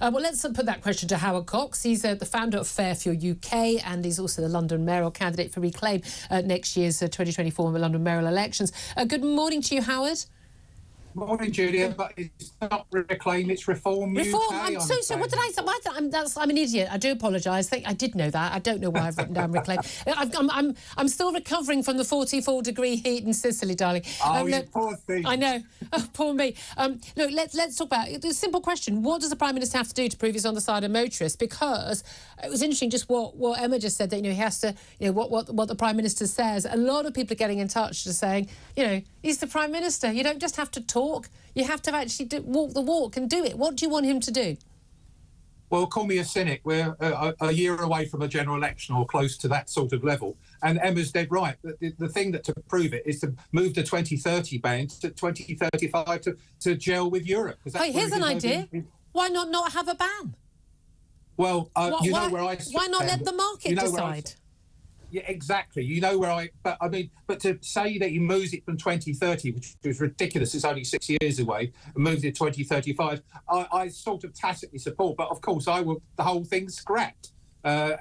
Well, let's put that question to Howard Cox. He's the founder of Fair Fuel UK, and he's also the London mayoral candidate for Reclaim next year's 2024 London mayoral elections. Good morning to you, Howard. Morning, Julia. But it's not Reclaim, it's Reform UK. Reform. I'm so sorry. What did I say? I'm an idiot. I do apologise. I think I did know that. I don't know why I've written down Reclaim. I'm still recovering from the 44-degree heat in Sicily, darling. Oh, you poor thing. I know. Oh, poor me. Look, let's talk about it. A simple question: what does the Prime Minister have to do to prove he's on the side of motorists? Because it was interesting just what Emma just said, that he has to, what the Prime Minister says. A lot of people are getting in touch to saying, he's the Prime Minister. You don't just have to talk. You have to actually walk the walk and do it. What do you want him to do? Well, call me a cynic. We're a year away from a general election, or close to that sort of level. And Emma's dead right. The thing that to prove it is to move the 2030 ban to 2035 to gel with Europe. Hey, here's an idea. Why not have a ban? Well, why not let the market decide? Yeah, exactly. But I mean, but to say that he moves it from 2030, which is ridiculous, it's only 6 years away, and moves it to 2035, I sort of tacitly support. But of course, I would the whole thing scrapped,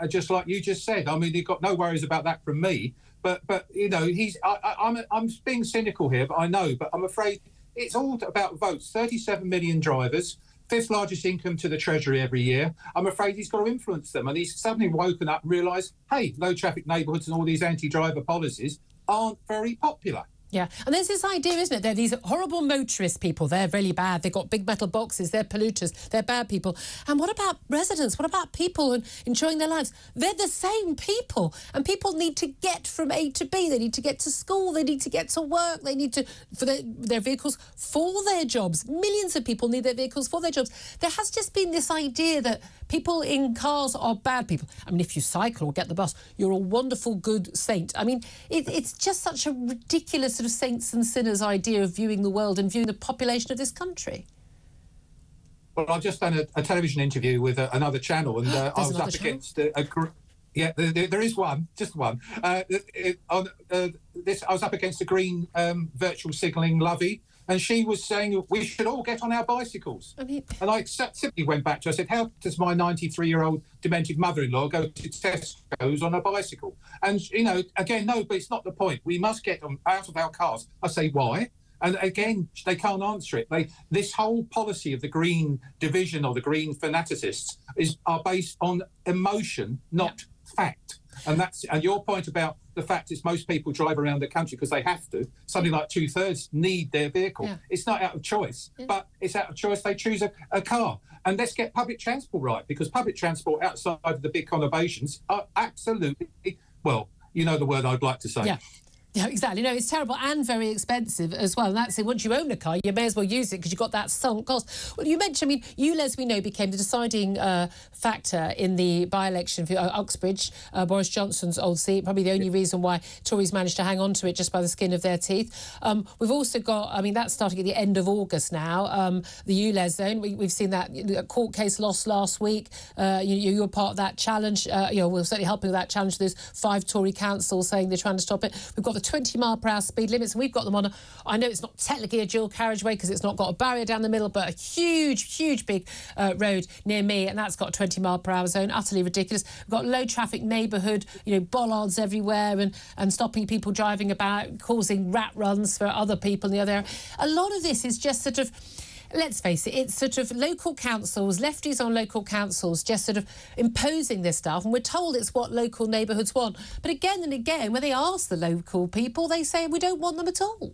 just like you just said. I mean, you've got no worries about that from me. But I'm being cynical here, but I know. But I'm afraid it's all about votes. 37 million drivers. 5th largest income to the Treasury every year. I'm afraid he's got to influence them. And he's suddenly woken up and realised, hey, low-traffic neighbourhoods and all these anti-driver policies aren't very popular. Yeah, and there's this idea, isn't it? They're these horrible motorist people. They're really bad. They've got big metal boxes. They're polluters. They're bad people. And what about residents? What about people and enjoying their lives? They're the same people. And people need to get from A to B. They need to get to school. They need to get to work. They need to, for their vehicles, for their jobs. Millions of people need their vehicles for their jobs. There has just been this idea that people in cars are bad people. I mean, if you cycle or get the bus, you're a wonderful, good saint. I mean, it's just such a ridiculous of saints and sinners idea of viewing the world and viewing the population of this country. Well, I've just done a television interview with another channel, and I was up against yeah, there is one, just one. I was up against a green virtual signalling lovey, and she was saying we should all get on our bicycles. I mean, and I simply went back to her, I said, how does my 93-year-old demented mother-in-law go to Tesco's on a bicycle? And, again, no, but it's not the point. We must get them out of our cars. I say, why? And, again, they can't answer it. This whole policy of the Green division or the Green fanaticists are based on emotion, not fact. And your point about the fact is most people drive around the country because they have to. Something like 2/3 need their vehicle. Yeah. It's not out of choice, but it's out of choice. They choose a car. And let's get public transport right, because public transport outside of the big conurbations are absolutely, well, the word I'd like to say. Yeah. Yeah, exactly. No, it's terrible and very expensive as well. And that's it. Once you own a car, you may as well use it because you've got that sunk cost. Well, you mentioned, ULEZ, we know, became the deciding factor in the by-election for Uxbridge, Boris Johnson's old seat, probably the only reason why Tories managed to hang on to it just by the skin of their teeth. We've also got, that's starting at the end of August now, the ULEZ zone. We've seen that court case lost last week. You were part of that challenge. We're certainly helping with that challenge. There's 5 Tory councils saying they're trying to stop it. We've got the 20-mile-per-hour speed limits, and we've got them on I know it's not technically a dual carriageway because it's not got a barrier down the middle, but a huge big road near me, and that's got a 20-mile-per-hour zone. Utterly ridiculous. We've got low traffic neighbourhood, bollards everywhere, and stopping people driving about, causing rat runs for other people in the other area. A lot of this is just sort of, let's face it, it's sort of local councils, lefties on local councils, just sort of imposing this stuff. And we're told it's what local neighbourhoods want. But again and again, when they ask the local people, they say we don't want them at all.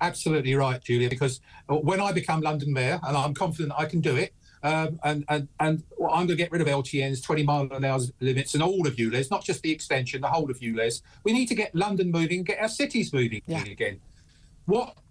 Absolutely right, Julia, because when I become London Mayor, and I'm confident I can do it, and I'm going to get rid of LTNs, 20-mile-an-hour limits, and all of ULEZ, not just the extension, the whole of ULEZ. We need to get London moving, get our cities moving again.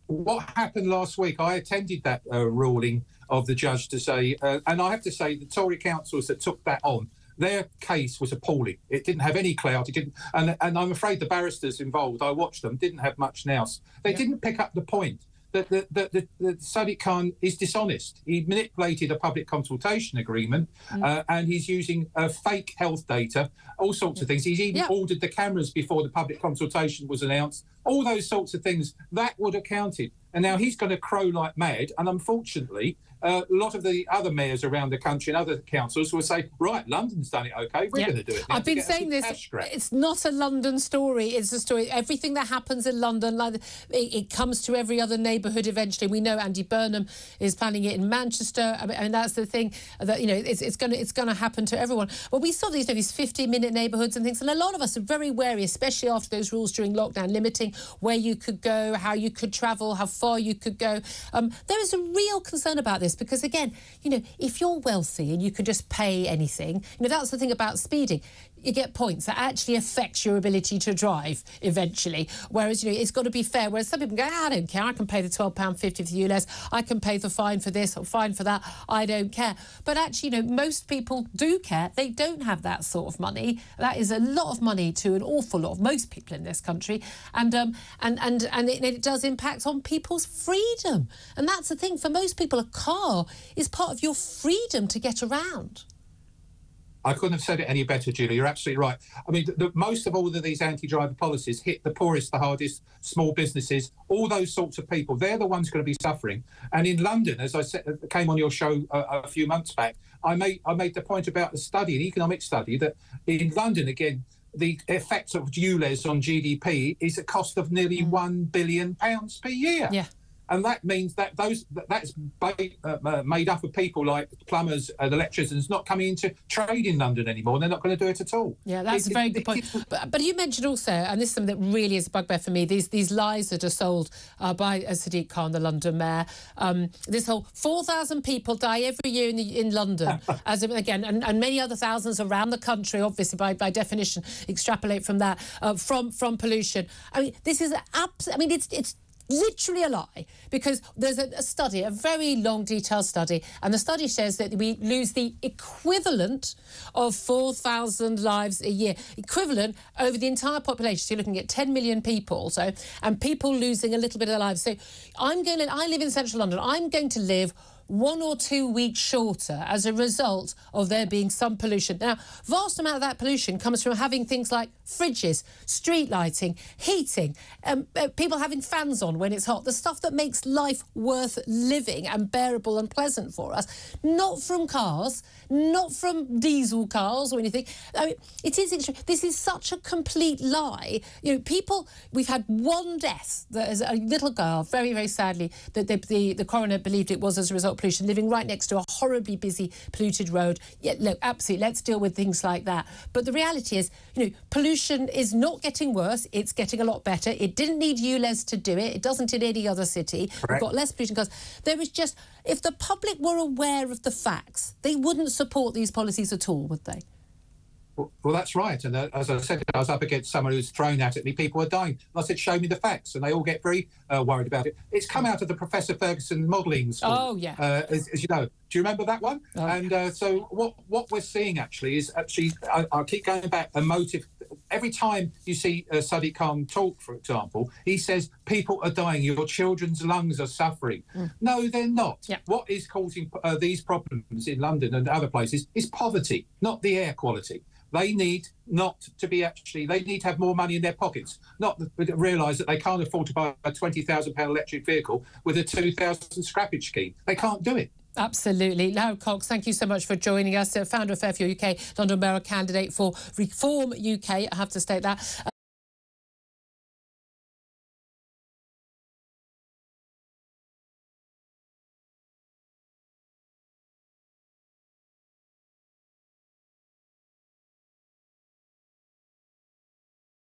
What happened last week? I attended that ruling of the judge to say, and I have to say, the Tory councils that took that on, their case was appalling. It didn't have any clout. It didn't, and I'm afraid the barristers involved, I watched them, didn't have much nous. They didn't pick up the point that Sadiq Khan is dishonest. He manipulated a public consultation agreement, and he's using fake health data, all sorts of things. He's even ordered the cameras before the public consultation was announced. All those sorts of things, that would have counted. And now he's going to crow like mad. And unfortunately, a lot of the other mayors around the country and other councils will say, right, London's done it okay, we're going to do it. I've been saying this, it's not a London story, it's a story. Everything that happens in London, it comes to every other neighbourhood eventually. We know Andy Burnham is planning it in Manchester. I mean, and that's the thing, that, you know, it's going to happen to everyone. Well, we saw these, you know, these 50-minute neighbourhoods and things, and a lot of us are very wary, especially after those rules during lockdown, limiting where you could go, how you could travel, how far you could go. There is a real concern about this because, again, you know, if you're wealthy and you can just pay anything, you know, that's the thing about speeding. You get points that actually affects your ability to drive eventually. Whereas, you know, it's got to be fair. Whereas some people go, I don't care. I can pay the £12.50 for the ULEZ. I can pay the fine for this or fine for that. I don't care. But actually, you know, most people do care. They don't have that sort of money. That is a lot of money to an awful lot of most people in this country. And it does impact on people's freedom. And that's the thing. For most people, a car is part of your freedom to get around. I couldn't have said it any better, Julia. You're absolutely right. I mean, most of all of these anti-driver policies hit the poorest, the hardest, small businesses, all those sorts of people. They're the ones going to be suffering. And in London, as I said, came on your show a few months back, I made the point about the study, an economic study, that in London, again, the effect of ULEZ on GDP is a cost of nearly £1 billion per year. Yeah. And that means that that's made up of people like plumbers and electricians not coming into trade in London anymore, and they're not going to do it at all. Yeah, that's a very good point. But you mentioned also, and this is something that really is a bugbear for me, these lies that are sold by Sadiq Khan, the London mayor. This whole 4,000 people die every year in London, and many other thousands around the country, obviously, by definition, extrapolate from that, from pollution. I mean, this is absolutely, I mean, it's literally a lie, because there's a study, a very long detailed study, and the study says that we lose the equivalent of 4,000 lives a year, equivalent over the entire population. So you're looking at 10 million people, so, and people losing a little bit of their lives. So I live in central London, I'm going to live 1 or 2 weeks shorter as a result of there being some pollution. Now, vast amount of that pollution comes from having things like fridges, street lighting, heating, people having fans on when it's hot, the stuff that makes life worth living and bearable and pleasant for us, not from cars, not from diesel cars or anything. I mean, it is extreme. This is such a complete lie. You know, people, we've had one death, that is a little girl, very, very sadly, that the coroner believed it was as a result of pollution, living right next to a horribly busy, polluted road. Yeah, look, absolutely, let's deal with things like that. But the reality is, you know, pollution is not getting worse, it's getting a lot better. It didn't need ULEZ to do it, it doesn't in any other city. Correct. We've got less pollution because there was just, if the public were aware of the facts, they wouldn't support these policies at all, would they? Well, that's right. And as I said, I was up against someone who's thrown at me, people are dying. And I said, show me the facts. And they all get very worried about it. It's come out of the Professor Ferguson modelling school. Oh, yeah. As you know. Do you remember that one? Oh, and so what we're seeing actually is I keep going back, emotive. Every time you see Sadiq Khan talk, for example, he says, people are dying, your children's lungs are suffering. Mm. No, they're not. Yeah. What is causing these problems in London and other places is poverty, not the air quality. They need not to be they need to have more money in their pockets, not realise that they can't afford to buy a £20,000 electric vehicle with a £2,000 scrappage scheme. They can't do it. Absolutely. Howard Cox, thank you so much for joining us. Founder of Fairfield UK, London Mayoral candidate for Reform UK, I have to state that.